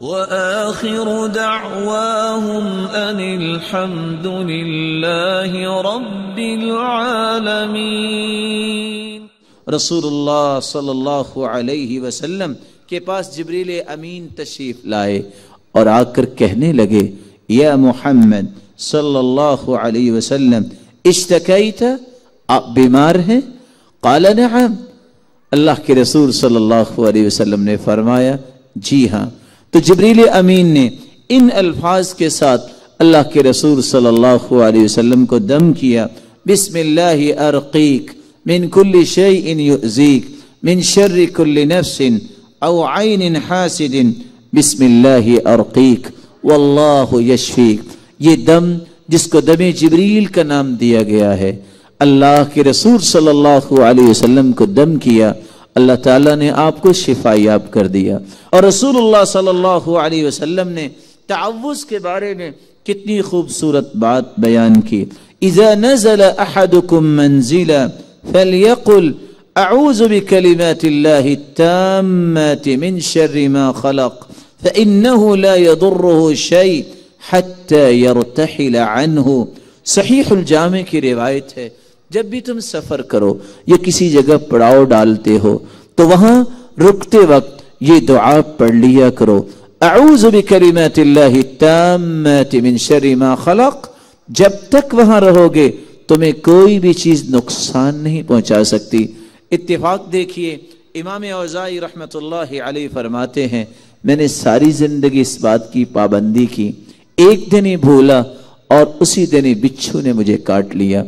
وآخر دعواهم أن الحمد لله رب العالمين. رسول اللہ صلی اللہ علیہ وسلم کے پاس جبریل امین تشریف لائے اور آ کر کہنے لگے یا محمد صلی اللہ علیہ وسلم اشتکیت، آپ بیمار ہیں؟ قال نعم. اللہ کے رسول صلی اللہ علیہ وسلم نے فرمایا جی ہاں. تو جبریل امین نے ان الفاظ کے ساتھ اللہ کے رسول صلی اللہ علیہ وسلم کو دم کیا، بسم اللہ ارقیک من کل شیء یؤذیک من شر کل نفس او عین حاسد بسم اللہ ارقیک واللہ یشفیک. یہ دم جس کو دم جبریل کا نام دیا گیا ہے، اللہ کے رسول صلی اللہ علیہ وسلم کو دم کیا، اللہ تعالیٰ نے آپ کو شفا یاب کر دیا. اور رسول اللہ صلی اللہ علیہ وسلم نے تعوذ کے بارے میں کتنی خوبصورت بات بیان کی، اِذَا نَزَلَ أَحَدُكُمْ مَنْزِلَ فَلْيَقُلْ أَعُوذُ بِكَلِمَاتِ اللَّهِ التَّامَّاتِ مِنْ شَرِّ مَا خَلَقْ فَإِنَّهُ لَا يَضُرُّهُ شَيْءٍ حَتَّى يَرْتَحِلَ عَنْهُ. صحیح الجامع کی روایت ہے، جب بھی تم سفر کرو یا کسی جگہ پڑاؤ ڈالتے ہو تو وہاں رکتے وقت یہ دعا پڑھ لیا کرو، اعوذ بکلمات اللہ التامات من شر ما خلق. جب تک وہاں رہو گے تمہیں کوئی بھی چیز نقصان نہیں پہنچا سکتی. اتفاق دیکھئے امام اوزائی رحمت اللہ علیہ فرماتے ہیں میں نے ساری زندگی اس بات کی پابندی کی، ایک دن ہی بھولا اور اسی دن ہی بچھو نے مجھے کاٹ لیا.